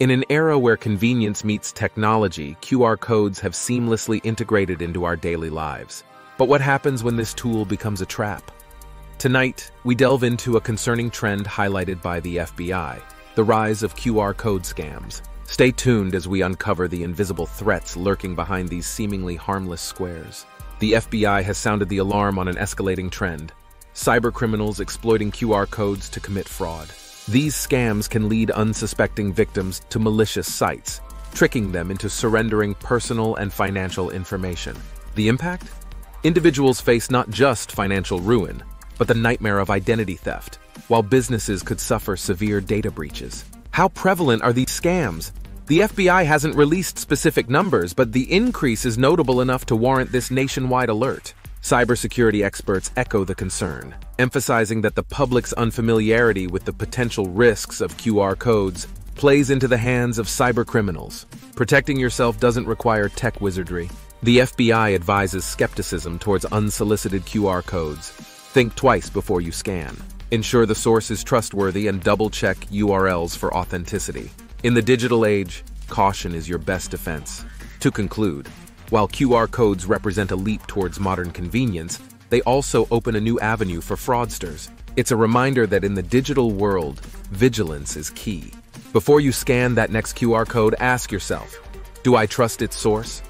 In an era where convenience meets technology, QR codes have seamlessly integrated into our daily lives. But what happens when this tool becomes a trap? Tonight, we delve into a concerning trend highlighted by the FBI, the rise of QR code scams. Stay tuned as we uncover the invisible threats lurking behind these seemingly harmless squares. The FBI has sounded the alarm on an escalating trend: cybercriminals exploiting QR codes to commit fraud. These scams can lead unsuspecting victims to malicious sites, tricking them into surrendering personal and financial information. The impact? Individuals face not just financial ruin, but the nightmare of identity theft, while businesses could suffer severe data breaches. How prevalent are these scams? The FBI hasn't released specific numbers, but the increase is notable enough to warrant this nationwide alert. Cybersecurity experts echo the concern, emphasizing that the public's unfamiliarity with the potential risks of QR codes plays into the hands of cybercriminals. Protecting yourself doesn't require tech wizardry. The FBI advises skepticism towards unsolicited QR codes. Think twice before you scan. Ensure the source is trustworthy and double-check URLs for authenticity. In the digital age, caution is your best defense. To conclude, while QR codes represent a leap towards modern convenience, they also open a new avenue for fraudsters. It's a reminder that in the digital world, vigilance is key. Before you scan that next QR code, ask yourself, do I trust its source?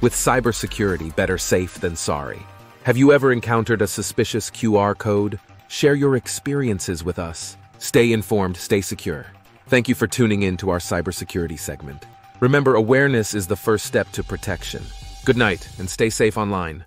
With cybersecurity, better safe than sorry. Have you ever encountered a suspicious QR code? Share your experiences with us. Stay informed, stay secure. Thank you for tuning in to our cybersecurity segment. Remember, awareness is the first step to protection. Good night, and stay safe online.